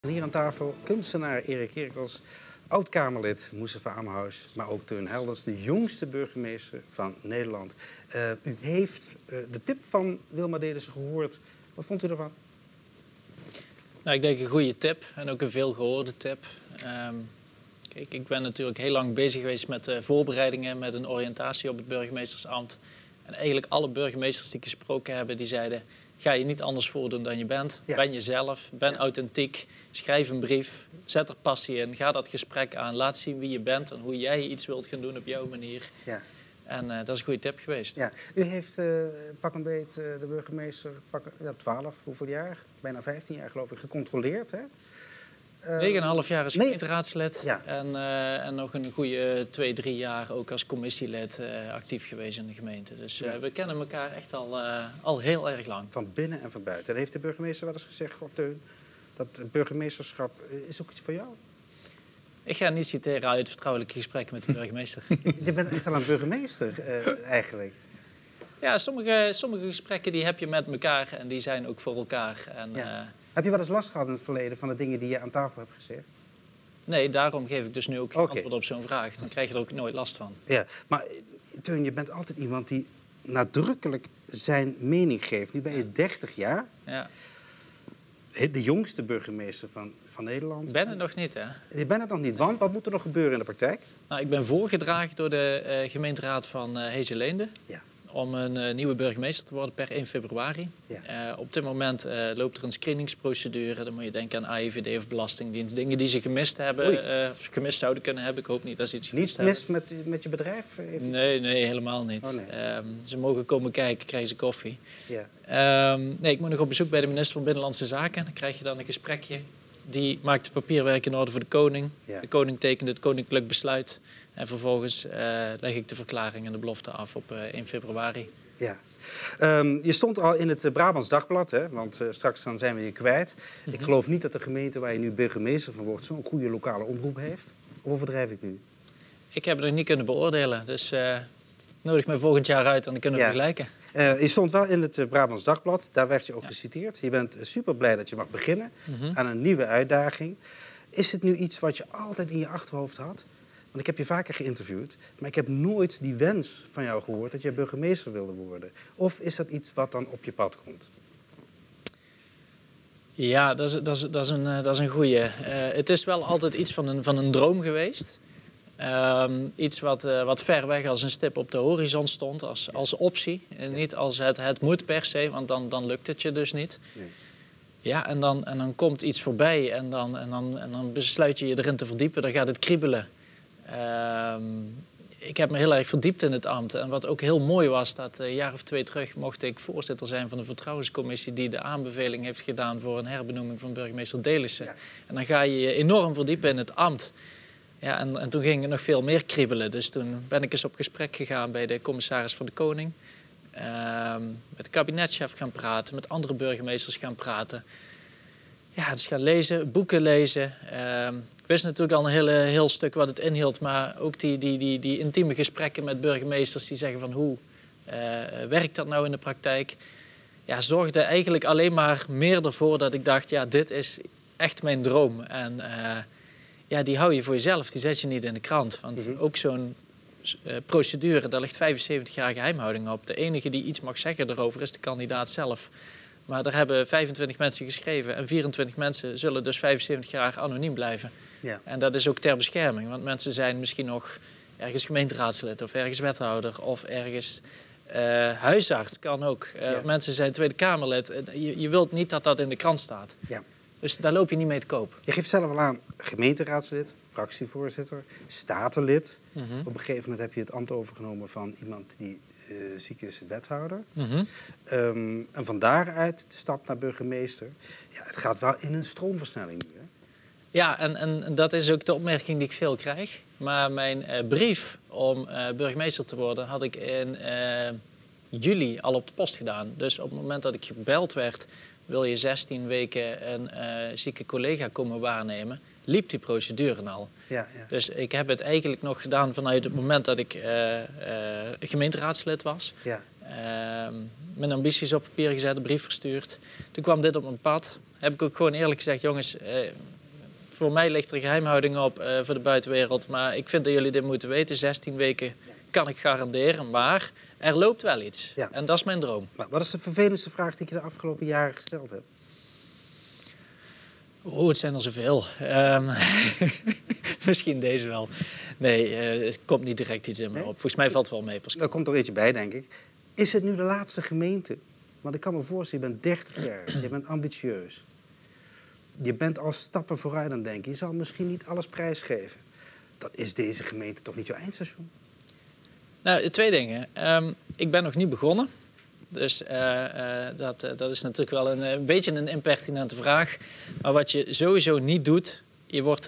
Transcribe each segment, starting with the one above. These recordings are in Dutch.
En hier aan tafel kunstenaar Erik Kerkels, oud-Kamerlid Moes van Amhuis, maar ook Teun Heldens, de jongste burgemeester van Nederland. U heeft de tip van Wilma Delis gehoord. Wat vond u ervan? Nou, ik denk een goede tip en ook een veelgehoorde tip. Kijk, ik ben natuurlijk heel lang bezig geweest met voorbereidingen, met een oriëntatie op het burgemeestersambt. En eigenlijk alle burgemeesters die gesproken hebben, die zeiden: ga je niet anders voordoen dan je bent. Ja. Ben jezelf, ben authentiek, schrijf een brief, zet er passie in, ga dat gesprek aan, laat zien wie je bent en hoe jij iets wilt gaan doen op jouw manier. Ja. En dat is een goede tip geweest. Ja. U heeft pak een beet de burgemeester, 12, hoeveel jaar? Bijna 15 jaar geloof ik, gecontroleerd, hè? 9,5 jaar als gemeenteraadslid en nog een goede 2-3 jaar ook als commissielid actief geweest in de gemeente. Dus we kennen elkaar echt al heel erg lang. Van binnen en van buiten. En heeft de burgemeester wel eens gezegd: goh, Teun, dat burgemeesterschap is ook iets voor jou? Ik ga niet citeren uit vertrouwelijke gesprekken met de burgemeester. Je bent echt al een burgemeester eigenlijk. Ja, sommige gesprekken die heb je met elkaar en die zijn ook voor elkaar. En, heb je wel eens last gehad in het verleden van de dingen die je aan tafel hebt gezegd? Nee, daarom geef ik dus nu ook antwoord op zo'n vraag. Dan krijg je er ook nooit last van. Ja, maar Teun, je bent altijd iemand die nadrukkelijk zijn mening geeft. Nu ben je 30 jaar. Ja. De jongste burgemeester van Nederland. Ik ben het nog niet, hè? Je bent het nog niet, want wat moet er nog gebeuren in de praktijk? Nou, ik ben voorgedragen door de gemeenteraad van Heeselende. Ja. Om een nieuwe burgemeester te worden per 1 februari. Ja. Op dit moment loopt er een screeningsprocedure. Dan moet je denken aan AIVD of Belastingdienst. Dingen die ze gemist hebben, of gemist zouden kunnen hebben. Ik hoop niet dat ze iets gemist hebben. Niet mis met je bedrijf? Even... Nee, helemaal niet. Oh, nee. Ze mogen komen kijken, krijgen ze koffie. Ja. Nee, ik moet nog op bezoek bij de minister van Binnenlandse Zaken. Dan krijg je dan een gesprekje. Die maakt de papierwerk in orde voor de koning. Ja. De koning tekent het koninklijk besluit. En vervolgens leg ik de verklaring en de belofte af op 1 februari. Ja. Je stond al in het Brabants Dagblad, hè? Want straks dan zijn we je kwijt. Mm-hmm. Ik geloof niet dat de gemeente waar je nu burgemeester van wordt zo'n goede lokale omroep heeft. Of overdrijf ik nu? Ik heb het nog niet kunnen beoordelen. Dus nodig mij volgend jaar uit en dan kunnen we vergelijken. Je stond wel in het Brabants Dagblad. Daar werd je ook geciteerd. Je bent super blij dat je mag beginnen aan een nieuwe uitdaging. Is het nu iets wat je altijd in je achterhoofd had? Want ik heb je vaker geïnterviewd, maar ik heb nooit die wens van jou gehoord dat je burgemeester wilde worden. Of is dat iets wat dan op je pad komt? Ja, dat is een goeie. Het is wel altijd iets van een droom geweest. Iets wat ver weg als een stip op de horizon stond, als optie. En niet als het moet per se, want dan lukt het je dus niet. Nee. Ja, en dan komt iets voorbij en dan besluit je je erin te verdiepen. Dan gaat het kriebelen. Ik heb me heel erg verdiept in het ambt. En wat ook heel mooi was, dat een jaar of 2 terug mocht ik voorzitter zijn van de vertrouwenscommissie die de aanbeveling heeft gedaan voor een herbenoeming van burgemeester Delissen. Ja. En dan ga je je enorm verdiepen in het ambt. Ja, en toen ging het nog veel meer kriebelen. Dus toen ben ik eens op gesprek gegaan bij de commissaris van de Koning. Met de kabinetchef gaan praten, met andere burgemeesters gaan praten. Ja, dus gaan lezen, boeken lezen. Ik wist natuurlijk al een heel stuk wat het inhield. Maar ook die intieme gesprekken met burgemeesters die zeggen van hoe werkt dat nou in de praktijk. Ja, zorgde eigenlijk alleen maar meer ervoor dat ik dacht, ja, dit is echt mijn droom. En die hou je voor jezelf, die zet je niet in de krant. Want ook zo'n procedure, daar ligt 75 jaar geheimhouding op. De enige die iets mag zeggen erover is de kandidaat zelf. Maar daar hebben 25 mensen geschreven en 24 mensen zullen dus 75 jaar anoniem blijven. Ja. En dat is ook ter bescherming, want mensen zijn misschien nog ergens gemeenteraadslid of ergens wethouder of ergens huisarts, kan ook. Mensen zijn Tweede Kamerlid. Je wilt niet dat dat in de krant staat. Ja. Dus daar loop je niet mee te koop. Je geeft zelf al aan gemeenteraadslid, fractievoorzitter, statenlid. Op een gegeven moment heb je het ambt overgenomen van iemand die ziek is, wethouder. En van daaruit de stap naar burgemeester. Ja, het gaat wel in een stroomversnelling nu, hè? Ja, en dat is ook de opmerking die ik veel krijg. Maar mijn brief om burgemeester te worden had ik in juli al op de post gedaan. Dus op het moment dat ik gebeld werd... wil je 16 weken een zieke collega komen waarnemen, liep die procedure al. Ja, ja. Dus ik heb het eigenlijk nog gedaan vanuit het moment dat ik gemeenteraadslid was. Ja. Mijn ambities op papier gezet, een brief verstuurd. Toen kwam dit op mijn pad. Heb ik ook gewoon eerlijk gezegd, jongens, voor mij ligt er geheimhouding op voor de buitenwereld. Maar ik vind dat jullie dit moeten weten. 16 weken kan ik garanderen, maar er loopt wel iets. Ja. En dat is mijn droom. Maar wat is de vervelendste vraag die ik je de afgelopen jaren gesteld heb? Oh, het zijn er zoveel. Misschien deze wel. Nee, het komt niet direct iets in me op. Volgens mij valt het wel mee. Pascal. Er komt er eentje bij, denk ik. Is het nu de laatste gemeente? Want ik kan me voorstellen, je bent 30 jaar. Je bent ambitieus. Je bent al stappen vooruit aan het denken. Je zal misschien niet alles prijsgeven. Dan is deze gemeente toch niet jouw eindstation? Nou, twee dingen. Ik ben nog niet begonnen. Dus dat is natuurlijk wel een beetje een impertinente vraag. Maar wat je sowieso niet doet, je wordt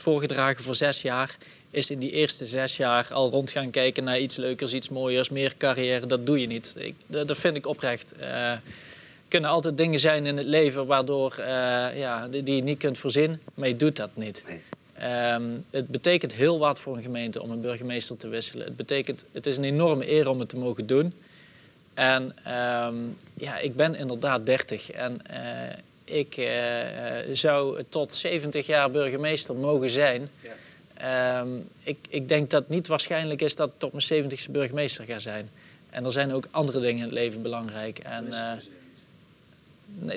voorgedragen voor 6 jaar... is in die eerste 6 jaar al rond gaan kijken naar iets leukers, iets mooiers, meer carrière. Dat doe je niet. Dat vind ik oprecht. Er kunnen altijd dingen zijn in het leven waardoor, die je niet kunt voorzien, maar je doet dat niet. Nee. Het betekent heel wat voor een gemeente om een burgemeester te wisselen. Het is een enorme eer om het te mogen doen. En ik ben inderdaad 30 en ik zou tot 70 jaar burgemeester mogen zijn. Ja. Ik denk dat het niet waarschijnlijk is dat ik tot mijn 70ste burgemeester ga zijn. En er zijn ook andere dingen in het leven belangrijk. En,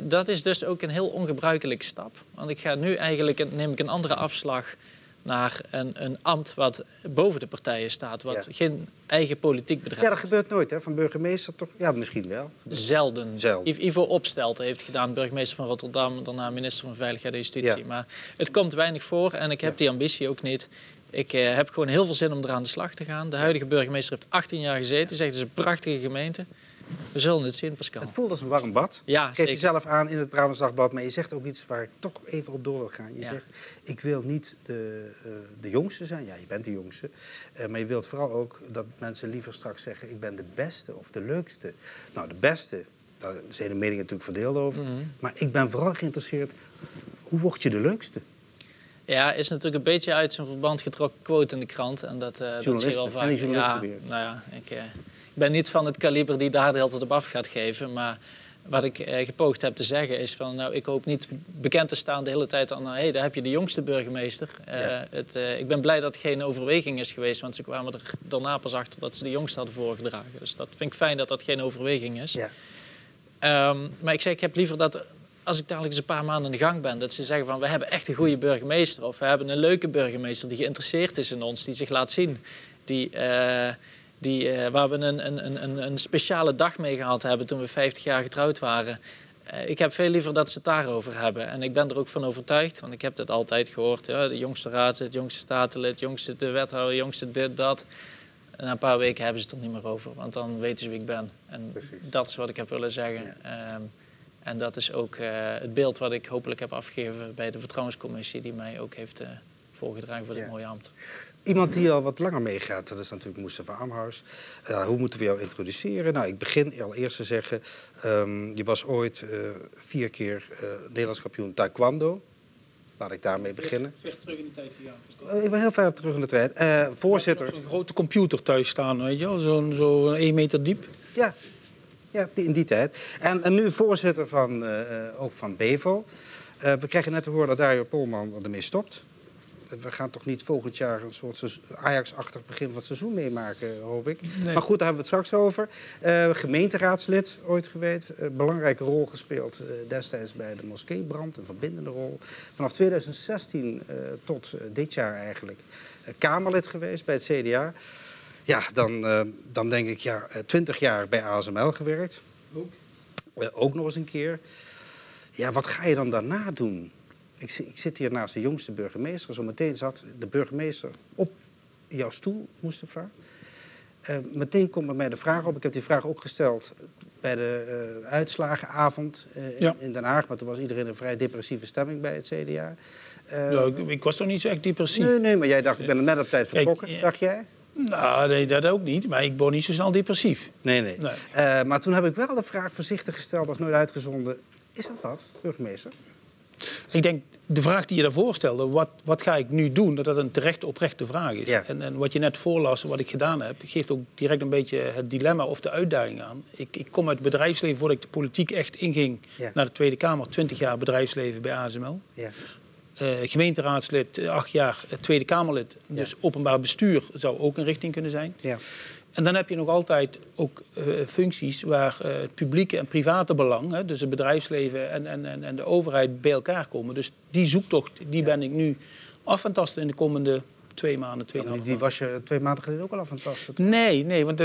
dat is dus ook een heel ongebruikelijke stap. Want ik ga nu eigenlijk, neem ik een andere afslag naar een ambt wat boven de partijen staat. Wat geen eigen politiek bedrijft. Ja, dat gebeurt nooit, hè? Van burgemeester toch? Ja, misschien wel. Zelden. Ivo Opstelten heeft gedaan, burgemeester van Rotterdam. Daarna minister van Veiligheid en Justitie. Ja. Maar het komt weinig voor en ik heb die ambitie ook niet. Ik heb gewoon heel veel zin om eraan de slag te gaan. De huidige burgemeester heeft 18 jaar gezeten. Zegt, het is een prachtige gemeente. We zullen het zien, Pascal. Het voelt als een warm bad. Ja, geef jezelf aan in het Brabants Dagblad. Maar je zegt ook iets waar ik toch even op door wil gaan. Je zegt, ik wil niet de jongste zijn. Ja, je bent de jongste. Maar je wilt vooral ook dat mensen liever straks zeggen, ik ben de beste of de leukste. Nou, de beste, daar zijn de meningen natuurlijk verdeeld over. Maar ik ben vooral geïnteresseerd, hoe word je de leukste? Ja, is natuurlijk een beetje uit zijn verband getrokken quote in de krant. En dat zie je wel vaak. Zijn die journalisten weer? Nou ja, ik ben niet van het kaliber die daar de hele tijd op af gaat geven. Maar wat ik gepoogd heb te zeggen is van, nou, ik hoop niet bekend te staan de hele tijd aan, hé, daar heb je de jongste burgemeester. Ik ben blij dat het geen overweging is geweest, want ze kwamen er daarna pas achter dat ze de jongste hadden voorgedragen. Dus dat vind ik fijn dat dat geen overweging is. Ja. Maar ik heb liever dat, als ik dadelijk eens een paar maanden in de gang ben, dat ze zeggen van, we hebben echt een goede burgemeester. Of we hebben een leuke burgemeester die geïnteresseerd is in ons, die zich laat zien. Waar we een speciale dag mee gehad hebben toen we 50 jaar getrouwd waren. Ik heb veel liever dat ze het daarover hebben. En ik ben er ook van overtuigd, want ik heb dat altijd gehoord. Ja, de jongste raadslid, het jongste statenlid, het jongste de wethouder, het jongste dit, dat. En na een paar weken hebben ze het er niet meer over, want dan weten ze wie ik ben. En dat is wat ik heb willen zeggen. Ja. En dat is ook het beeld wat ik hopelijk heb afgegeven bij de vertrouwenscommissie, die mij ook heeft voorgedragen voor dit mooie ambt. Iemand die al wat langer meegaat, dat is natuurlijk Moes van Amhuis. Hoe moeten we jou introduceren? Nou, ik begin allereerst te zeggen, je was ooit 4 keer Nederlands kampioen taekwondo. Laat ik daarmee beginnen. Ver terug in de tijd gegaan. Ik ben heel ver terug in de tijd. Voorzitter. Zo'n grote computer thuis staan, weet je wel, zo'n 1 meter diep. Ja. Ja, in die tijd. En nu voorzitter van, ook van Bevo. We krijgen net te horen dat Dario Polman ermee stopt. We gaan toch niet volgend jaar een soort Ajax-achtig begin van het seizoen meemaken, hoop ik. Nee. Maar goed, daar hebben we het straks over. Gemeenteraadslid ooit geweest. Belangrijke rol gespeeld destijds bij de moskeebrand. Een verbindende rol. Vanaf 2016 tot dit jaar eigenlijk. Kamerlid geweest bij het CDA. Ja, dan denk ik, 20 jaar bij ASML gewerkt. Ook. Ook nog eens een keer. Ja, wat ga je dan daarna doen? Ik zit hier naast de jongste burgemeester. Zometeen zat de burgemeester op jouw stoel, Moestapha. Meteen komt bij mij de vraag op. Ik heb die vraag ook gesteld bij de uitslagenavond in Den Haag. Maar toen was iedereen een vrij depressieve stemming bij het CDA. Ik was toch niet zo echt depressief? Nee, maar jij dacht, ik ben er net op tijd vertrokken, dacht jij? Nou, nee, dat ook niet. Maar ik ben niet zo snel depressief. Nee. Maar toen heb ik wel de vraag voorzichtig gesteld, dat is nooit uitgezonden. Is dat wat, burgemeester? Ik denk, de vraag die je daarvoor stelde, wat ga ik nu doen, dat een terechte, oprechte vraag is. Ja. En wat je net voorlas, wat ik gedaan heb, geeft ook direct een beetje het dilemma of de uitdaging aan. Ik kom uit het bedrijfsleven voordat ik de politiek echt inging naar de Tweede Kamer. 20 jaar bedrijfsleven bij ASML. Ja. gemeenteraadslid, 8 jaar Tweede Kamerlid. Dus ja. Openbaar bestuur zou ook een richting kunnen zijn. Ja. En dan heb je nog altijd ook functies waar het publieke en private belang... dus het bedrijfsleven en de overheid bij elkaar komen. Dus die zoektocht die ben ik nu af en tasten in de komende 2 maanden. Die was je 2 maanden geleden ook al af en tasten? Nee, want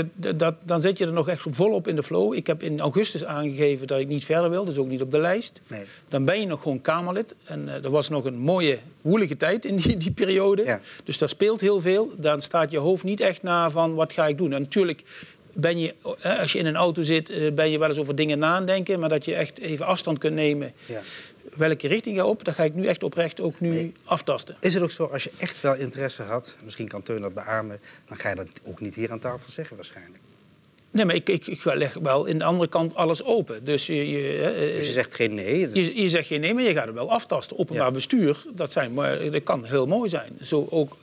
dan zit je er nog echt volop in de flow. Ik heb in augustus aangegeven dat ik niet verder wil, dus ook niet op de lijst. Nee. Dan ben je nog gewoon Kamerlid. En er was nog een mooie, woelige tijd in die periode. Ja. Dus daar speelt heel veel. Dan staat je hoofd niet echt na van wat ga ik doen. En natuurlijk ben je, als je in een auto zit, ben je wel eens over dingen nadenken. Maar dat je echt even afstand kunt nemen... Ja. Welke richting ga op, dat ga ik nu echt oprecht ook nu aftasten. Is het ook zo, als je echt wel interesse had... misschien kan Teun dat beamen... dan ga je dat ook niet hier aan tafel zeggen waarschijnlijk. Nee, maar ik leg wel in de andere kant alles open. Dus je zegt geen nee? Dus... Je zegt geen nee, maar je gaat het wel aftasten. Openbaar bestuur, dat kan heel mooi zijn. Zo ook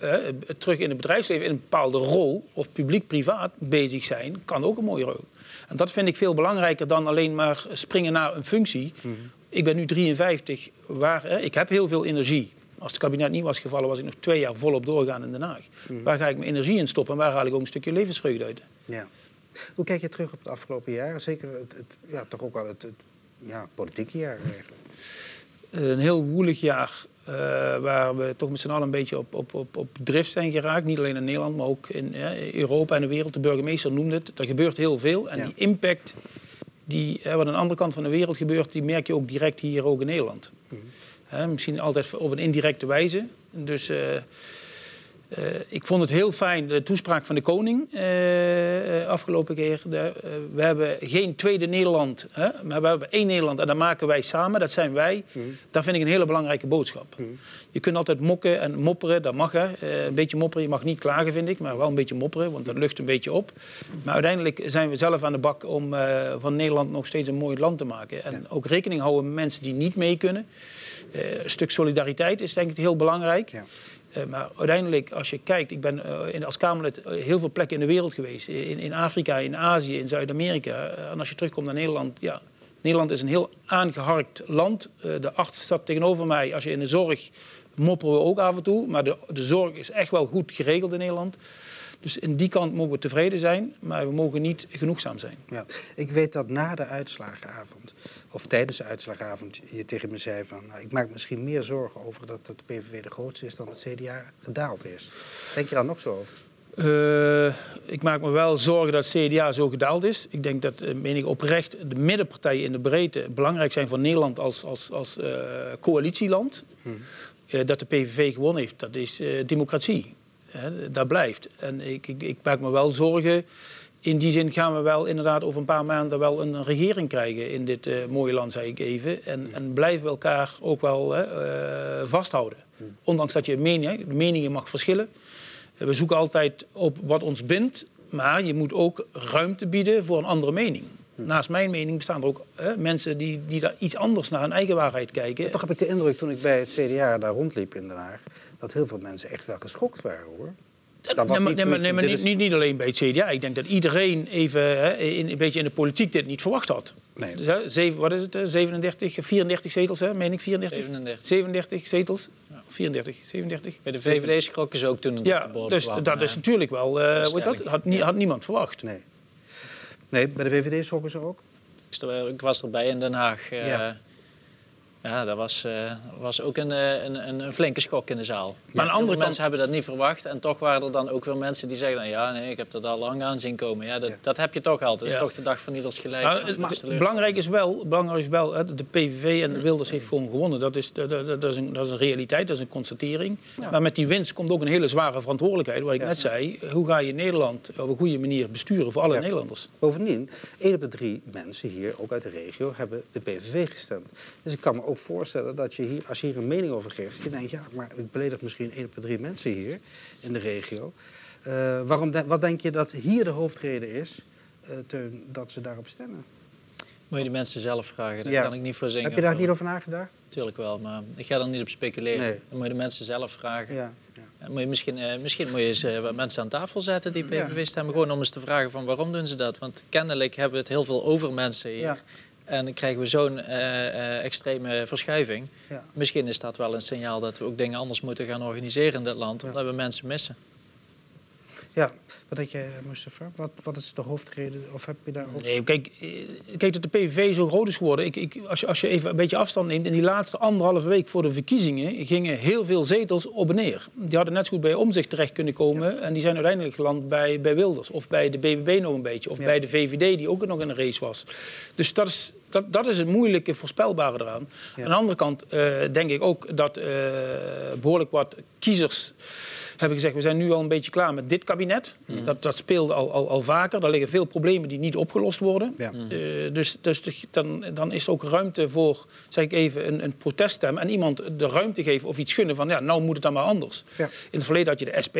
terug in het bedrijfsleven in een bepaalde rol... of publiek-privaat bezig zijn, kan ook een mooie rol. En dat vind ik veel belangrijker dan alleen maar springen naar een functie... Mm-hmm. Ik ben nu 53, ik heb heel veel energie. Als het kabinet niet was gevallen, was ik nog 2 jaar volop doorgaan in Den Haag. Mm. Waar ga ik mijn energie in stoppen en waar haal ik ook een stukje levensvreugde uit? Ja. Hoe kijk je terug op het afgelopen jaar? Zeker toch ook wel het politieke jaar eigenlijk. Een heel woelig jaar waar we toch met z'n allen een beetje op drift zijn geraakt. Niet alleen in Nederland, maar ook in Europa en de wereld. De burgemeester noemde het. Er gebeurt heel veel en die impact... wat aan de andere kant van de wereld gebeurt, die merk je ook direct hier ook in Nederland. Mm-hmm. Misschien altijd op een indirecte wijze. Dus ik vond het heel fijn, de toespraak van de Koning afgelopen keer. We hebben geen tweede Nederland, maar we hebben één Nederland en dat maken wij samen. Dat zijn wij. Mm-hmm. Dat vind ik een hele belangrijke boodschap. Mm-hmm. Je kunt altijd mokken en mopperen, dat mag. Een beetje mopperen, je mag niet klagen vind ik, maar wel een beetje mopperen, want dat lucht een beetje op. Maar uiteindelijk zijn we zelf aan de bak om van Nederland nog steeds een mooi land te maken. En ook rekening houden met mensen die niet mee kunnen. Een stuk solidariteit is denk ik heel belangrijk. Ja. Maar uiteindelijk, als je kijkt, ik ben als Kamerlid heel veel plekken in de wereld geweest. In Afrika, in Azië, in Zuid-Amerika. En als je terugkomt naar Nederland, ja. Nederland is een heel aangeharkt land. De arts staat tegenover mij. Als je in de zorg, mopperen we ook af en toe. Maar de zorg is echt wel goed geregeld in Nederland. Dus in die kant mogen we tevreden zijn, maar we mogen niet genoegzaam zijn. Ja, ik weet dat na de uitslagenavond, of tijdens de uitslagenavond, je tegen me zei van... Nou, ik maak misschien meer zorgen over dat de PVV de grootste is dan het CDA gedaald is. Denk je daar nog zo over? Ik maak me wel zorgen dat het CDA zo gedaald is. Ik denk dat, meen ik oprecht, de middenpartijen in de breedte belangrijk zijn voor Nederland als coalitieland. Dat de PVV gewonnen heeft, dat is democratie. Dat blijft. En ik maak me wel zorgen. In die zin gaan we wel inderdaad over een paar maanden wel een regering krijgen in dit mooie land, zei ik even. En blijven we elkaar ook wel vasthouden. Ondanks dat je meningen mag verschillen. We zoeken altijd op wat ons bindt. Maar je moet ook ruimte bieden voor een andere mening. Naast mijn mening bestaan er ook mensen die daar iets anders naar hun eigen waarheid kijken. Maar toch heb ik de indruk, toen ik bij het CDA daar rondliep in Den Haag... dat heel veel mensen echt wel geschokt waren, hoor. Niet alleen bij het CDA. Ik denk dat iedereen even een beetje in de politiek dit niet verwacht had. Nee. Dus, 34 zetels, meen ik? 37 zetels. Ja. 34, 37. Bij de VVD schrokken ze ook toen de borrel dus kwam, dat is natuurlijk wel... had niemand verwacht. Nee, bij de VVD schrokken ze ook? Ik was erbij in Den Haag. Ja, dat was ook een flinke schok in de zaal. Ja. Maar aan de andere kant... mensen hebben dat niet verwacht. En toch waren er dan ook weer mensen die zeggen... Nou, ja, nee, ik heb dat al lang aan zien komen. Ja, dat heb je toch altijd. Dat is toch de dag van ieders gelijk. Belangrijk is wel de PVV en Wilders heeft gewoon gewonnen. Dat is een realiteit, dat is een constatering. Ja. Maar met die winst komt ook een hele zware verantwoordelijkheid. Wat ik net zei, hoe ga je Nederland op een goede manier besturen voor alle Nederlanders? Bovendien, 1 op de 3 mensen hier, ook uit de regio, hebben de PVV gestemd. Dus ik kan me ook voorstellen dat je hier, als je hier een mening over geeft... je denkt, ja, maar ik beledig misschien 1 op de 3 mensen hier in de regio. Wat denk je dat hier de hoofdreden is, Teun, dat ze daarop stemmen? Moet je die mensen zelf vragen, daar kan ik niet voor zingen. Heb je daar niet over nagedacht? Tuurlijk wel, maar ik ga er niet op speculeren. Nee. Dan moet je de mensen zelf vragen. Ja. Moet je misschien moet je eens wat mensen aan tafel zetten die PVV stemmen... gewoon om eens te vragen van waarom doen ze dat. Want kennelijk hebben we het heel veel over mensen hier... Ja. En dan krijgen we zo'n extreme verschuiving. Ja. Misschien is dat wel een signaal dat we ook dingen anders moeten gaan organiseren in dit land. Omdat we mensen missen. Ja, wat denk jij, Mustafa? Wat is de hoofdreden? Of heb je daar ook... Nee, kijk dat de PVV zo groot is geworden. Als je even een beetje afstand neemt... in die laatste anderhalve week voor de verkiezingen... gingen heel veel zetels op en neer. Die hadden net zo goed bij Omtzigt terecht kunnen komen... Ja. En die zijn uiteindelijk geland bij Wilders. Of bij de BBB nog een beetje. Of bij de VVD, die ook nog in de race was. Dus dat is het moeilijke, voorspelbare eraan. Ja. Aan de andere kant denk ik ook dat behoorlijk wat kiezers... hebben gezegd, we zijn nu al een beetje klaar met dit kabinet. Mm. Dat speelde al vaker. Daar liggen veel problemen die niet opgelost worden. Ja. Dus dan is er ook ruimte voor, zeg ik even, een proteststem. En iemand de ruimte geven of iets gunnen van, ja, nou moet het dan maar anders. Ja. In het verleden had je de SP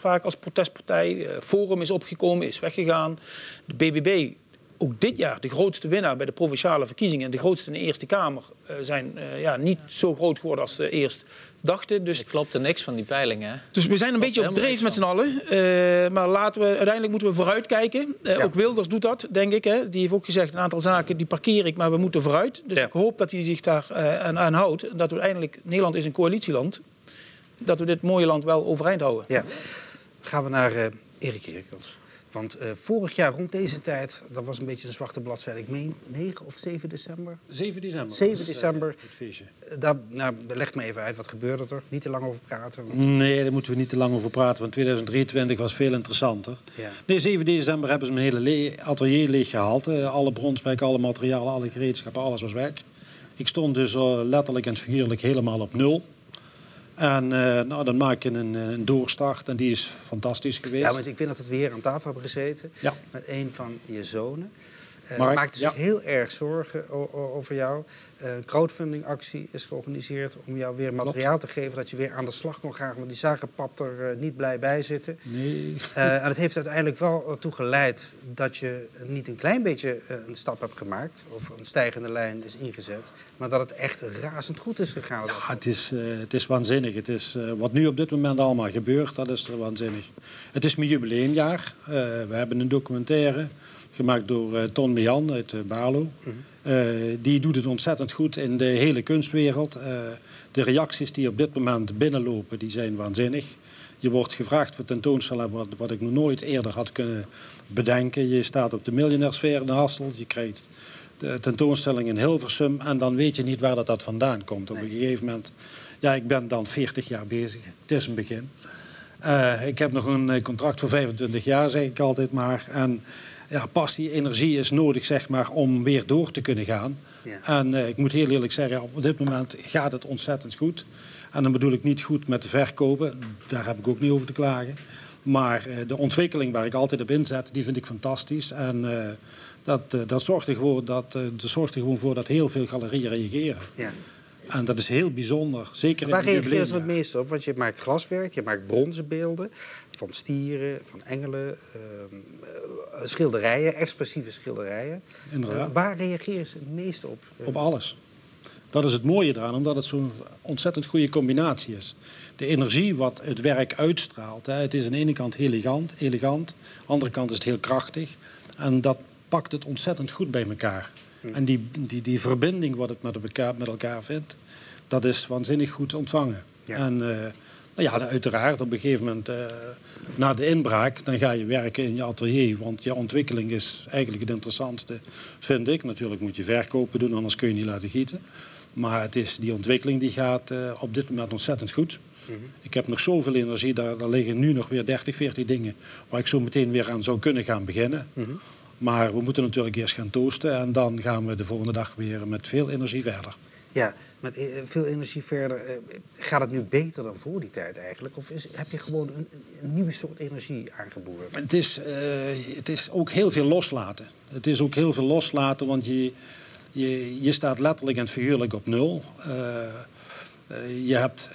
vaak als protestpartij. Forum is opgekomen, is weggegaan. De BBB... Ook dit jaar de grootste winnaar bij de provinciale verkiezingen... en de grootste in de Eerste Kamer zijn niet zo groot geworden als ze eerst dachten. Dus... Er klopte niks van die peilingen, hè? Dus we zijn een beetje op dreef met z'n allen. Maar uiteindelijk moeten we vooruitkijken. Ook Wilders doet dat, denk ik. Hè. Die heeft ook gezegd, een aantal zaken die parkeer ik, maar we moeten vooruit. Dus ik hoop dat hij zich daar aan houdt. En dat we uiteindelijk, Nederland is een coalitieland... dat we dit mooie land wel overeind houden. Ja. Gaan we naar Erik Kerkels. Want vorig jaar rond deze tijd, dat was een beetje een zwarte bladzijde. Ik meen 9 of 7 december? 7 december. 7 december. Het feestje. Leg me even uit, wat gebeurde er? Niet te lang over praten. Want... Nee, daar moeten we niet te lang over praten, want 2023 was veel interessanter. Ja. Nee, 7 december hebben ze mijn hele atelier leeggehaald. Alle bronswerken, alle materialen, alle gereedschappen, alles was weg. Ik stond dus letterlijk en figuurlijk helemaal op nul. En dan maak je een doorstart en die is fantastisch geweest. Ja, want ik vind dat we hier aan tafel hebben gezeten met een van je zonen. Mark maakte zich heel erg zorgen over jou. Een crowdfundingactie is georganiseerd om jou weer materiaal te geven... dat je weer aan de slag kon gaan, want die zagen pap er niet blij bij zitten. Nee. En het heeft uiteindelijk wel ertoe geleid dat je niet een klein beetje een stap hebt gemaakt... of een stijgende lijn is ingezet, maar dat het echt razend goed is gegaan. Ja, het is waanzinnig. Het is, wat nu op dit moment allemaal gebeurt, dat is waanzinnig. Het is mijn jubileumjaar. We hebben een documentaire... gemaakt door Ton Mian uit Balo. Die doet het ontzettend goed in de hele kunstwereld. De reacties die op dit moment binnenlopen, die zijn waanzinnig. Je wordt gevraagd voor tentoonstellen wat ik nog nooit eerder had kunnen bedenken. Je staat op de miljonairsfeer in Hasselt. Je krijgt de tentoonstelling in Hilversum. En dan weet je niet waar dat vandaan komt. Op een gegeven moment... Ja, ik ben dan 40 jaar bezig. Het is een begin. Ik heb nog een contract voor 25 jaar, zeg ik altijd maar. En... Ja, passie, energie is nodig, zeg maar, om weer door te kunnen gaan. Ja. En ik moet heel eerlijk zeggen, op dit moment gaat het ontzettend goed. En dan bedoel ik niet goed met de verkopen. Daar heb ik ook niet over te klagen. Maar de ontwikkeling waar ik altijd op inzet, die vind ik fantastisch. En dat zorgt er gewoon voor dat heel veel galerieën reageren. Ja. En dat is heel bijzonder. Zeker waar reageer je het meest op? Want je maakt glaswerk, je maakt bronzen beelden... van stieren, van engelen, schilderijen, expressieve schilderijen. Inderdaad. Waar reageren ze het meest op? Op alles. Dat is het mooie eraan, omdat het zo'n ontzettend goede combinatie is. De energie wat het werk uitstraalt. Hè. Het is aan de ene kant elegant, aan de andere kant is het heel krachtig. En dat pakt het ontzettend goed bij elkaar. En die verbinding wat het met elkaar vindt, dat is waanzinnig goed ontvangen. Ja. En uiteraard op een gegeven moment na de inbraak, dan ga je werken in je atelier. Want je ontwikkeling is eigenlijk het interessantste, vind ik. Natuurlijk moet je verkopen doen, anders kun je niet laten gieten. Maar het is, die ontwikkeling die gaat op dit moment ontzettend goed. Mm-hmm. Ik heb nog zoveel energie, daar liggen nu nog weer 30, 40 dingen... waar ik zo meteen weer aan zou kunnen gaan beginnen... Mm-hmm. Maar we moeten natuurlijk eerst gaan toosten en dan gaan we de volgende dag weer met veel energie verder. Ja, met veel energie verder. Gaat het nu beter dan voor die tijd eigenlijk? Of heb je gewoon een nieuwe soort energie aangeboren? Het is ook heel veel loslaten. Het is ook heel veel loslaten, want je staat letterlijk en figuurlijk op nul. Je hebt,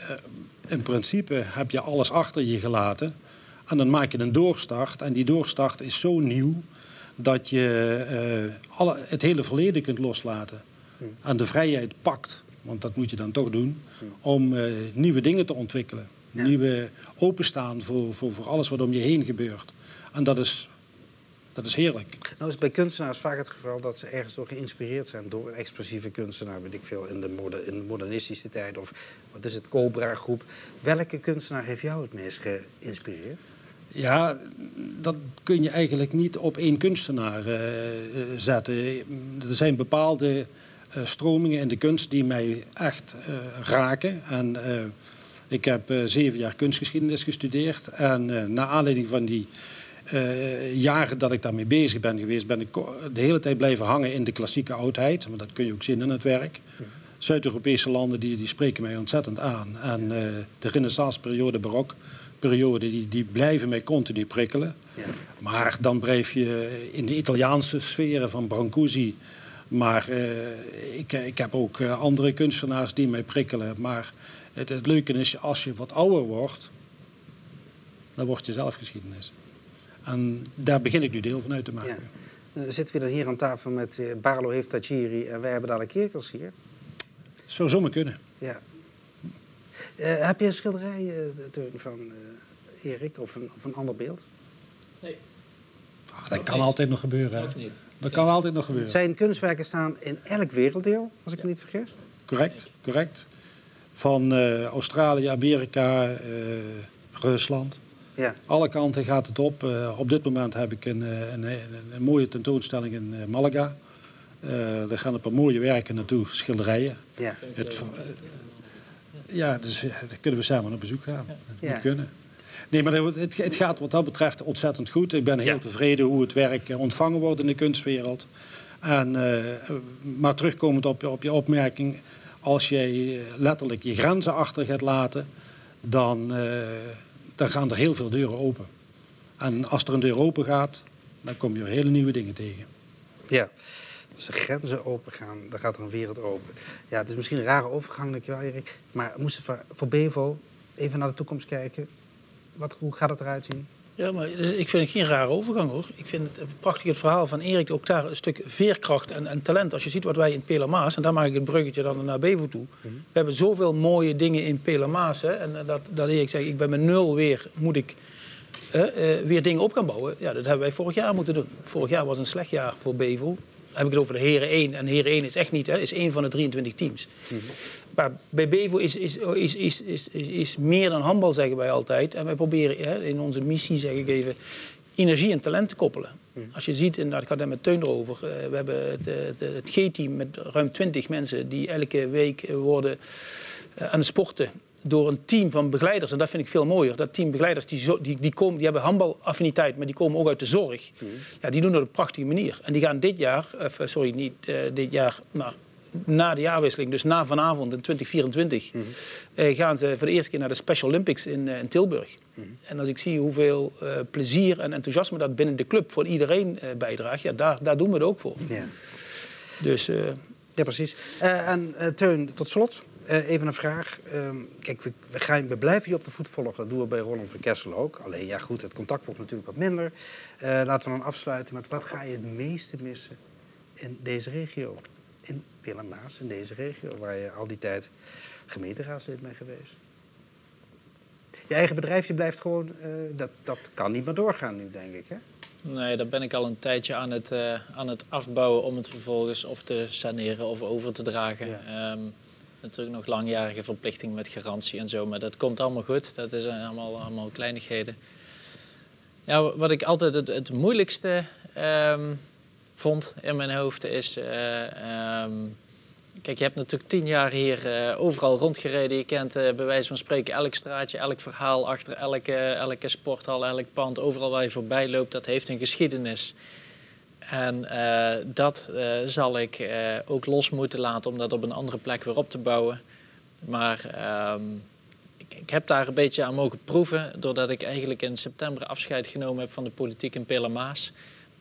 in principe heb je alles achter je gelaten. En dan maak je een doorstart. En die doorstart is zo nieuw... dat je het hele verleden kunt loslaten. En de vrijheid pakt, want dat moet je dan toch doen... om nieuwe dingen te ontwikkelen. Ja. Nieuwe openstaan voor alles wat om je heen gebeurt. En dat is Dat is heerlijk. Nou is bij kunstenaars vaak het geval dat ze ergens door geïnspireerd zijn door een expressieve kunstenaar, weet ik veel, in de modernistische tijd of wat is het, Cobra-groep. Welke kunstenaar heeft jou het meest geïnspireerd? Ja, dat kun je eigenlijk niet op één kunstenaar zetten. Er zijn bepaalde stromingen in de kunst die mij echt raken. En ik heb 7 jaar kunstgeschiedenis gestudeerd. En naar aanleiding van die jaren dat ik daarmee bezig ben geweest, ben ik de hele tijd blijven hangen in de klassieke oudheid. Maar dat kun je ook zien in het werk. Ja. Zuid-Europese landen die spreken mij ontzettend aan. En de renaissanceperiode, barok periode, die blijven mij continu prikkelen. Ja. Maar dan blijf je in de Italiaanse sferen van Brancusi. Maar ik heb ook andere kunstenaars die mij prikkelen. Maar het leuke is, als je wat ouder wordt, dan wordt je zelf geschiedenis. En daar begin ik nu deel van uit te maken. Ja. Zitten we dan hier aan tafel met Barlo heeft Tajiri en wij hebben daar de Kerkels hier? Zou zomaar kunnen. Ja. Heb je een schilderij van Erik of een ander beeld? Nee. Ah, dat kan altijd nog gebeuren. Ook niet. Dat kan altijd nog gebeuren. Zijn kunstwerken staan in elk werelddeel, als ik me niet vergis? Correct, correct. Van Australië, Amerika, Rusland. Ja. Alle kanten gaat het op. Op dit moment heb ik een mooie tentoonstelling in Malaga. Daar gaan een paar mooie werken naartoe, schilderijen. Ja. Ja, dus daar kunnen we samen op bezoek gaan. Dat moet kunnen. Nee, maar het gaat wat dat betreft ontzettend goed. Ik ben heel tevreden hoe het werk ontvangen wordt in de kunstwereld. En, maar terugkomend op je opmerking, als jij letterlijk je grenzen achter gaat laten, dan gaan er heel veel deuren open. En als er een deur open gaat, dan kom je hele nieuwe dingen tegen. Ja. Als de grenzen open gaan, dan gaat er een wereld open. Ja, het is misschien een rare overgang, dankjewel Erik. Maar moesten we voor Bevo even naar de toekomst kijken. Hoe gaat het eruit zien? Ja, maar ik vind het geen rare overgang, hoor. Ik vind het prachtig, het verhaal van Erik. Ook daar een stuk veerkracht en talent. Als je ziet wat wij in Peel en Maas, en daar maak ik het bruggetje dan naar Bevo toe. Mm-hmm. We hebben zoveel mooie dingen in Peel en Maas. Hè, en dat Erik zegt, ik ben met 0 weer, moet ik weer dingen op gaan bouwen. Ja, dat hebben wij vorig jaar moeten doen. Vorig jaar was een slecht jaar voor Bevo. Heb ik het over de Heren 1. En Heren 1 is echt niet, hè, is 1 van de 23 teams. Mm-hmm. Maar bij Bevo is meer dan handbal, zeggen wij altijd. En wij proberen, hè, in onze missie, zeg ik even, energie en talent te koppelen. Mm-hmm. Als je ziet, en ik had het met Teun erover, we hebben het G-team met ruim 20 mensen die elke week worden aan het sporten. Door een team van begeleiders, en dat vind ik veel mooier. Dat team begeleiders, die hebben handbalaffiniteit, maar die komen ook uit de zorg. Mm. Ja, die doen dat op een prachtige manier. En die gaan dit jaar, sorry, niet dit jaar, maar na de jaarwisseling, dus na vanavond in 2024... Mm. Gaan ze voor de eerste keer naar de Special Olympics in Tilburg. Mm. En als ik zie hoeveel plezier en enthousiasme dat binnen de club voor iedereen bijdraagt, ja, daar doen we het ook voor. Yeah. Dus, ja, precies. Teun, tot slot. Even een vraag. Kijk, we blijven je op de voet volgen. Dat doen we bij Roland van Kessel ook. Alleen, ja goed, het contact wordt natuurlijk wat minder. Laten we dan afsluiten met wat ga je het meeste missen in deze regio? In Peel en Maas, in deze regio, waar je al die tijd gemeenteraadslid bent geweest. Je eigen bedrijfje blijft gewoon, dat kan niet meer doorgaan nu, denk ik, hè? Nee, daar ben ik al een tijdje aan het afbouwen om het vervolgens of te saneren of over te dragen. Ja. Natuurlijk nog langjarige verplichting met garantie en zo. Maar dat komt allemaal goed. Dat zijn allemaal kleinigheden. Ja, wat ik altijd het moeilijkste vond in mijn hoofd is... kijk, je hebt natuurlijk 10 jaar hier overal rondgereden. Je kent bij wijze van spreken elk straatje, elk verhaal achter elke sporthal, elk pand. Overal waar je voorbij loopt, dat heeft een geschiedenis. En dat zal ik ook los moeten laten om dat op een andere plek weer op te bouwen. Maar ik heb daar een beetje aan mogen proeven, doordat ik eigenlijk in september afscheid genomen heb van de politiek in Peel en Maas.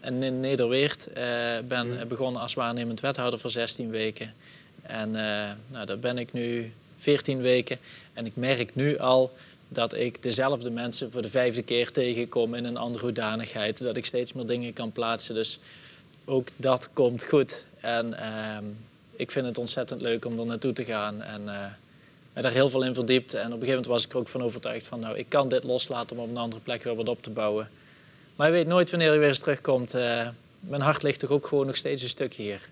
En in Nederweert ben begonnen als waarnemend wethouder voor 16 weken. En nou, daar ben ik nu 14 weken. En ik merk nu al dat ik dezelfde mensen voor de 5e keer tegenkom in een andere hoedanigheid. Dat ik steeds meer dingen kan plaatsen. Dus ook dat komt goed. En ik vind het ontzettend leuk om er naartoe te gaan. En me daar heel veel in verdiept. En op een gegeven moment was ik er ook van overtuigd van, nou, ik kan dit loslaten om op een andere plek weer wat op te bouwen. Maar je weet nooit wanneer je weer eens terugkomt. Mijn hart ligt toch ook gewoon nog steeds een stukje hier.